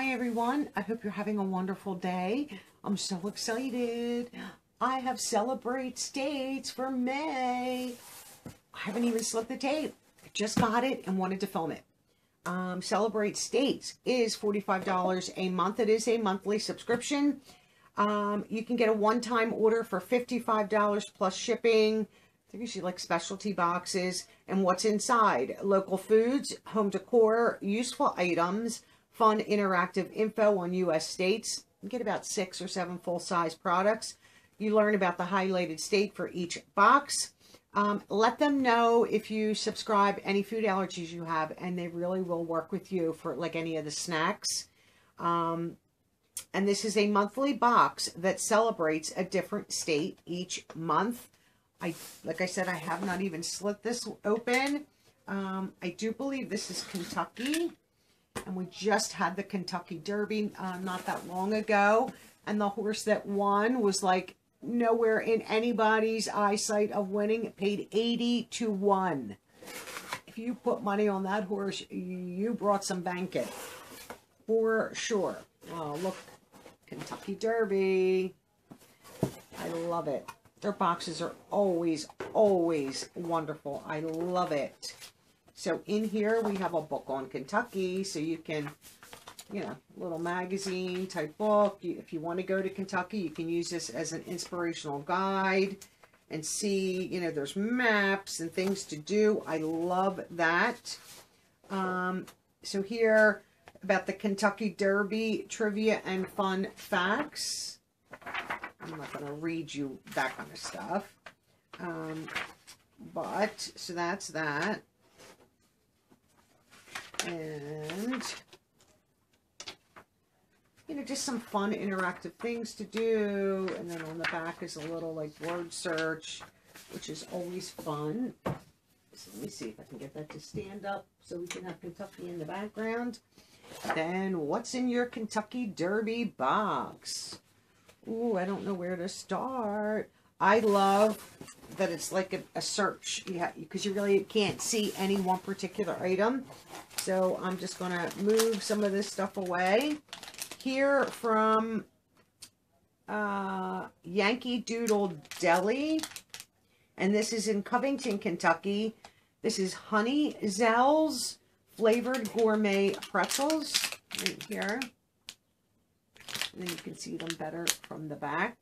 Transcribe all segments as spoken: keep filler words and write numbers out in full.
Hi everyone, I hope you're having a wonderful day. I'm so excited. I have Celebrate States for May. I haven't even slipped the tape. I just got it and wanted to film it. Um, Celebrate States is forty-five dollars a month. It is a monthly subscription. Um, you can get a one-time order for fifty-five dollars plus shipping. I think you should like specialty boxes and what's inside. Local foods, home decor, useful items, fun interactive info on U S states. You get about six or seven full-size products. You learn about the highlighted state for each box. Um, let them know if you subscribe any food allergies you have, and they really will work with you for like any of the snacks. Um, and this is a monthly box that celebrates a different state each month. I, like I said, I have not even slit this open. Um, I do believe this is Kentucky, and we just had the Kentucky Derby uh, not that long ago, and the horse that won was like nowhere in anybody's eyesight of winning. It paid eighty to one. If you put money on that horse, you brought some banking for sure. Oh, look, Kentucky Derby. I love it. Their boxes are always, always wonderful. I love it. So in here, we have a book on Kentucky. So you can, you know, little magazine type book. If you want to go to Kentucky, you can use this as an inspirational guide and see, you know, there's maps and things to do. I love that. Um, so here, about the Kentucky Derby trivia and fun facts. I'm not going to read you that kind of stuff. Um, but, so that's that. And, you know, just some fun interactive things to do. And then on the back is a little, like, word search, which is always fun. So let me see if I can get that to stand up so we can have Kentucky in the background. Then, what's in your Kentucky Derby box? Ooh, I don't know where to start. I love that it's like a, a search, yeah, because you really can't see any one particular item. So I'm just going to move some of this stuff away. Here from uh, Yankee Doodle Deli, and this is in Covington, Kentucky. This is Honey Zell's flavored gourmet pretzels right here. And then you can see them better from the back.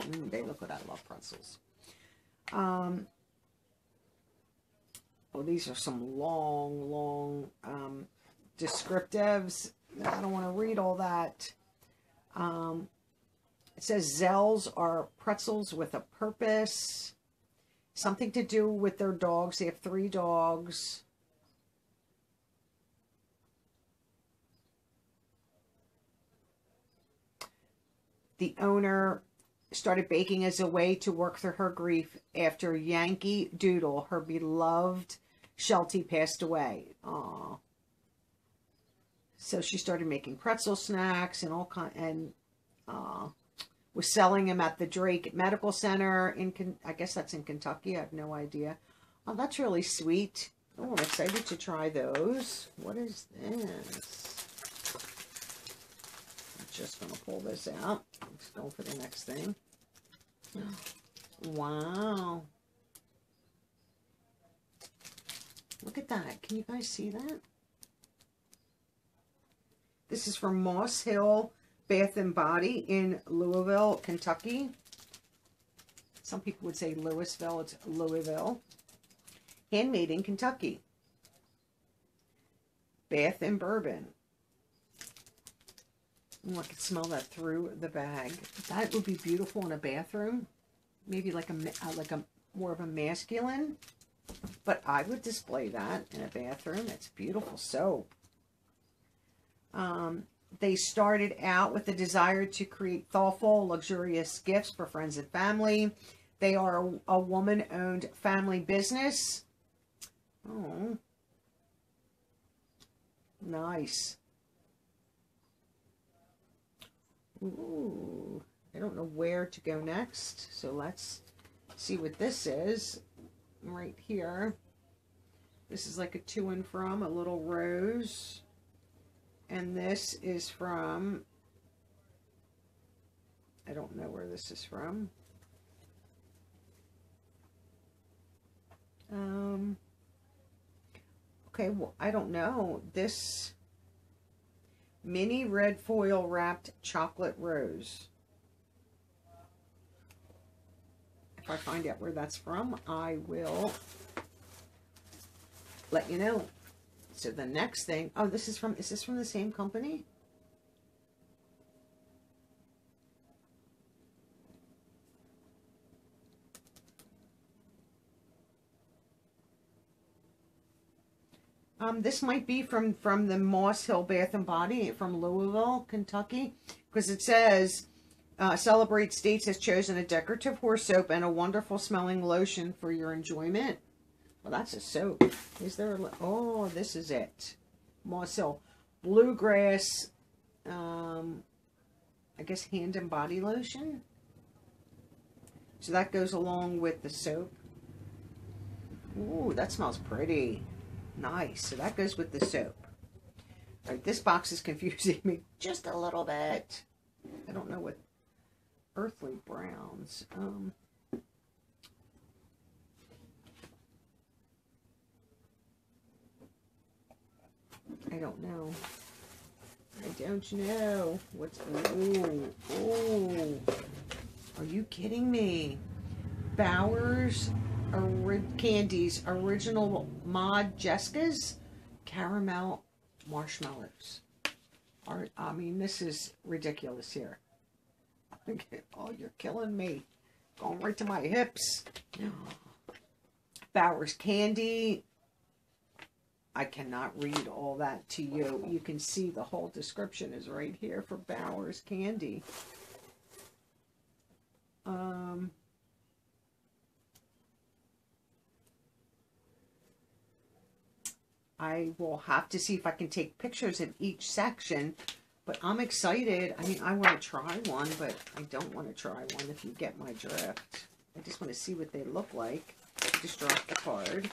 Mm, they look good. I love pretzels. Um, oh, these are some long, long um, descriptives. I don't want to read all that. Um, it says Zell's are pretzels with a purpose. Something to do with their dogs. They have three dogs. The owner started baking as a way to work through her grief after Yankee Doodle, her beloved Sheltie, passed away. Aww. So she started making pretzel snacks and all kind, and uh, was selling them at the Drake Medical Center in, I guess that's in Kentucky. I have no idea. Oh, that's really sweet. Oh, I'm excited to try those. What is this? Just going to pull this out. Let's go for the next thing. Wow. Look at that. Can you guys see that? This is from Moss Hill Bath and Body in Louisville, Kentucky. Some people would say Louisville. It's Louisville. Handmade in Kentucky. Bath and Bourbon. Oh, I can smell that through the bag. That would be beautiful in a bathroom. Maybe like a like a more of a masculine. But I would display that in a bathroom. It's beautiful soap. Um, they started out with the desire to create thoughtful, luxurious gifts for friends and family. They are a, a woman-owned family business. Oh, nice. Ooh, I don't know where to go next, so let's see what this is right here. This is like a to and from, a little rose. And this is from, I don't know where this is from. Um, okay, well, I don't know. This mini red foil wrapped chocolate rose. If I find out where that's from, I will let you know. So the next thing, oh, this is from, is this from the same company? Um, this might be from, from the Moss Hill Bath and Body from Louisville, Kentucky, because it says, uh, Celebrate States has chosen a decorative horse soap and a wonderful smelling lotion for your enjoyment. Well, that's a soap. Is there a... Oh, this is it. Moss Hill Bluegrass, um, I guess, hand and body lotion. So that goes along with the soap. Ooh, that smells pretty. Nice. So that goes with the soap. All right, this box is confusing me just a little bit. I don't know what... Earthly Browns. Um... I don't know. I don't know. What's... Ooh. Ooh. Are you kidding me? Bauer's Candy's Original Modjeska's Caramel Marshmallows. Are, I mean, this is ridiculous here. Oh, you're killing me. Going right to my hips. Bauer's Candy. I cannot read all that to you. You can see the whole description is right here for Bauer's Candy. Um, I will have to see if I can take pictures of each section, but I'm excited. I mean, I want to try one, but I don't want to try one if you get my drift. I just want to see what they look like. Just drop the card.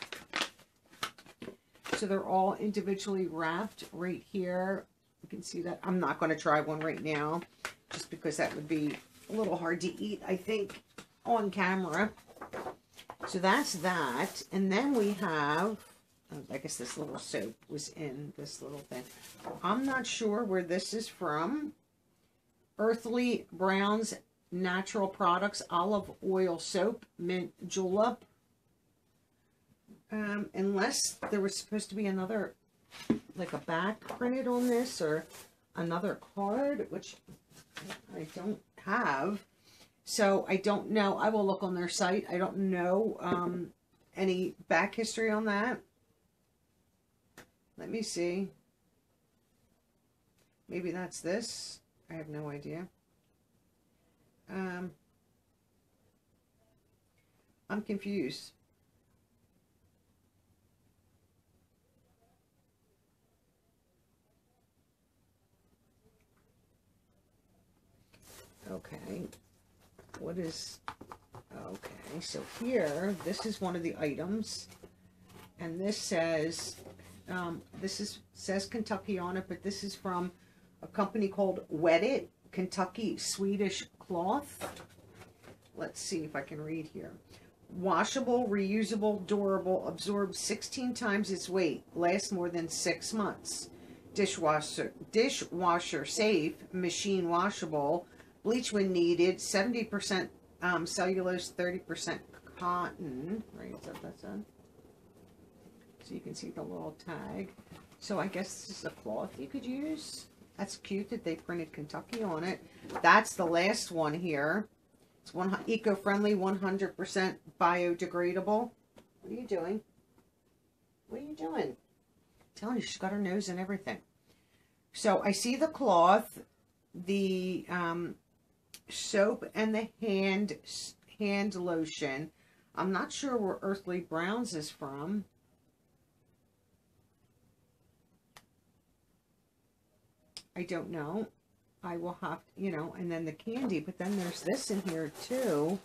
So they're all individually wrapped right here. You can see that. I'm not going to try one right now just because that would be a little hard to eat, I think, on camera. So that's that. And then we have, I guess this little soap was in this little thing. I'm not sure where this is from. Earthly Browns Natural Products Olive Oil Soap, Mint Julep. Um, unless there was supposed to be another, like a back printed on this or another card, which I don't have. So I don't know. I will look on their site. I don't know um, any back history on that. Let me see. Maybe that's this. I have no idea. Um, I'm confused. Okay, what is, okay, so here, this is one of the items, and this says, um, this is, says Kentucky on it, but this is from a company called Wet It!, Kentucky Swedish Cloth. Let's see if I can read here. Washable, reusable, durable, absorbs sixteen times its weight, lasts more than six months. Dishwasher, dishwasher safe, machine washable, bleach when needed, seventy percent um, cellulose, thirty percent cotton, right, is that that's on? So you can see the little tag. So I guess this is a cloth you could use. That's cute that they printed Kentucky on it. That's the last one here. It's one eco-friendly, one hundred percent biodegradable. What are you doing? What are you doing? I'm telling you, she's got her nose and everything. So I see the cloth, the um, soap and the hand hand lotion. I'm not sure where Earthly Browns is from. I don't know. I will have to, you know, and then the candy, but then there's this in here too.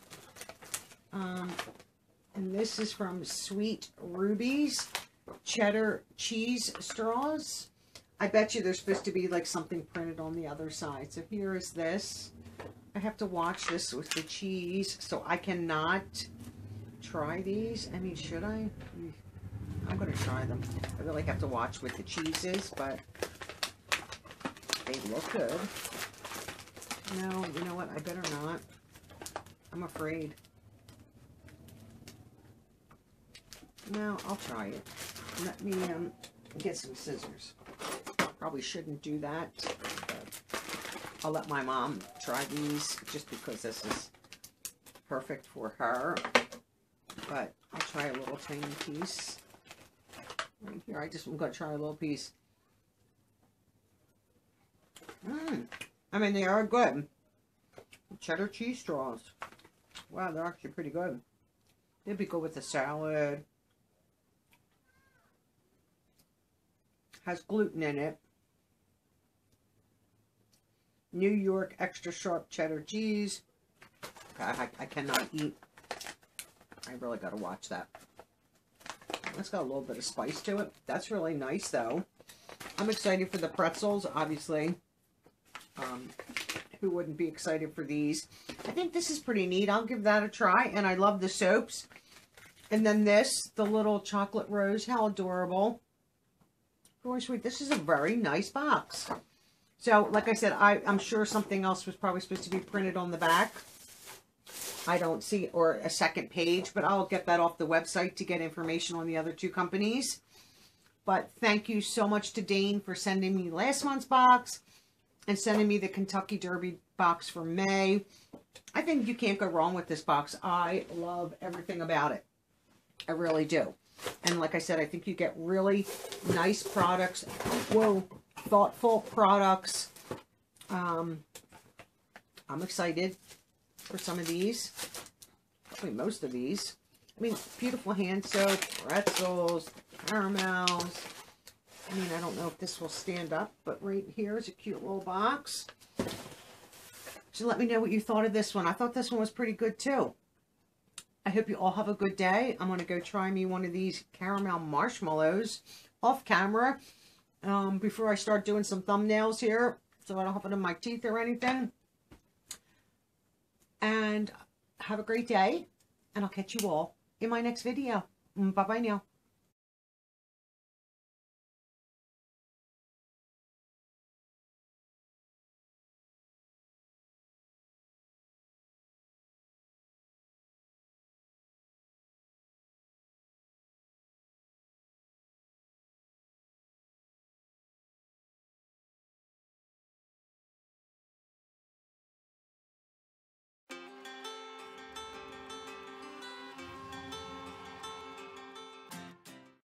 Um, and this is from Sweet Ruby's Cheddar Cheese Straws. I bet you there's supposed to be like something printed on the other side. So here is this. I have to watch this with the cheese, so I cannot try these. I mean, should I? I'm going to try them. I really have to watch what the cheese is, but they look good. No, you know what? I better not. I'm afraid. No, I'll try it. Let me um, get some scissors. Probably shouldn't do that. I'll let my mom try these just because this is perfect for her. But I'll try a little tiny piece. Right here, I just am going to try a little piece. Mmm. I mean, they are good. Cheddar cheese straws. Wow, they're actually pretty good. They'd be good with a salad. Has gluten in it. New York extra sharp cheddar cheese. I, I cannot eat. I really got to watch that. That's got a little bit of spice to it. That's really nice, though. I'm excited for the pretzels, obviously. Um, who wouldn't be excited for these? I think this is pretty neat. I'll give that a try. And I love the soaps. And then this, the little chocolate rose. How adorable. Really sweet. This is a very nice box. So, like I said, I, I'm sure something else was probably supposed to be printed on the back. I don't see, or a second page, but I'll get that off the website to get information on the other two companies. But thank you so much to Dane for sending me last month's box and sending me the Kentucky Derby box for May. I think you can't go wrong with this box. I love everything about it. I really do. And like I said, I think you get really nice products. Whoa. Thoughtful products. Um, I'm excited for some of these. Probably most of these. I mean, beautiful hand soap, pretzels, caramels. I mean, I don't know if this will stand up, but right here is a cute little box. So let me know what you thought of this one. I thought this one was pretty good, too. I hope you all have a good day. I'm going to go try me one of these caramel marshmallows off camera. Um, before I start doing some thumbnails here, so I don't have it in my teeth or anything. And have a great day, and I'll catch you all in my next video. Bye-bye now.